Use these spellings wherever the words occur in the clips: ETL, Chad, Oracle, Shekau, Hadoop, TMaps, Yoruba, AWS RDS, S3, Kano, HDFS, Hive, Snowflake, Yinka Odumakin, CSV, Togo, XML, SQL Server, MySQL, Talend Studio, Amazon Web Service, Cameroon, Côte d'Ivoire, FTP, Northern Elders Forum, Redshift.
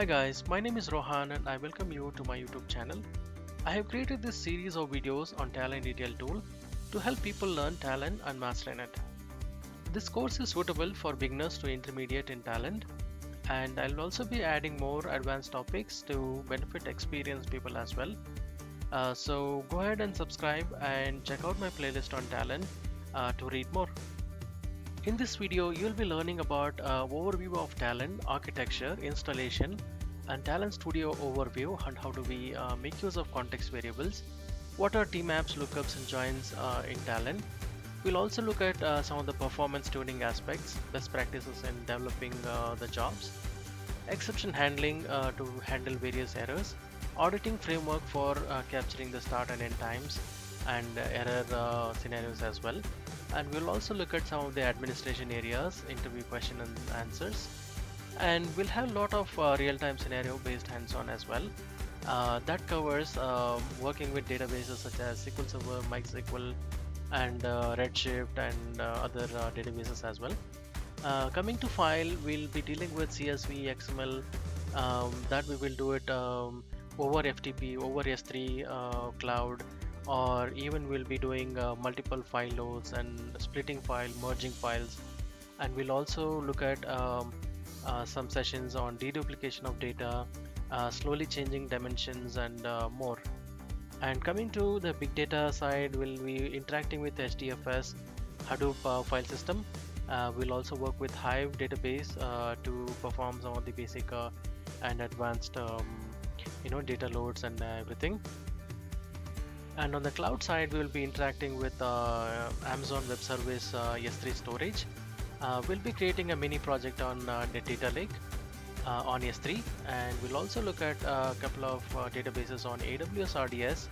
Hi guys, my name is Rohan and I welcome you to my YouTube channel. I have created this series of videos on Talend ETL tool to help people learn Talend and mastering it. This course is suitable for beginners to intermediate in Talend, and I'll also be adding more advanced topics to benefit experienced people as well. So go ahead and subscribe and check out my playlist on Talend to read more. In this video, you'll be learning about overview of Talend, architecture, installation, and Talend Studio overview, and how do we make use of context variables, what are TMaps, lookups, and joins in Talend. We'll also look at some of the performance tuning aspects, best practices in developing the jobs, exception handling to handle various errors, auditing framework for capturing the start and end times, and error scenarios as well. And we'll also look at some of the administration areas, interview question and answers, and we'll have a lot of real-time scenario based hands-on as well. That covers working with databases such as SQL Server, MySQL, and Redshift, and other databases as well. Coming to file, we'll be dealing with CSV, XML, that we will do it over FTP, over S3 cloud, or even we'll be doing multiple file loads and splitting file, merging files. And we'll also look at some sessions on deduplication of data, slowly changing dimensions, and more. And coming to the big data side, we'll be interacting with HDFS, Hadoop file system. We'll also work with Hive database to perform some of the basic and advanced data loads and everything. And on the cloud side, we will be interacting with Amazon Web Service S3 storage. We'll be creating a mini project on the data lake on S3, and we'll also look at a couple of databases on AWS RDS,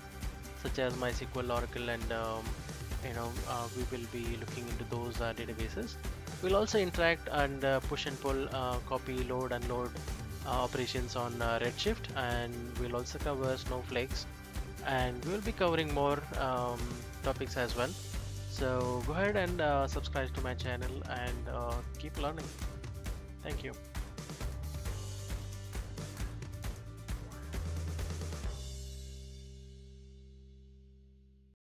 such as MySQL, Oracle, and we will be looking into those databases. We'll also interact and push and pull, copy, load, unload operations on Redshift, and we'll also cover Snowflakes. And we'll be covering more topics as well. So go ahead and subscribe to my channel and keep learning. Thank you.